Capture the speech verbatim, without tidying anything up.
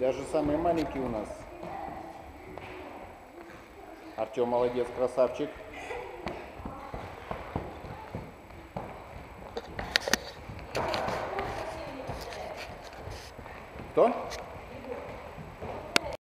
Даже самые маленькие у нас. Артём молодец, красавчик. Кто?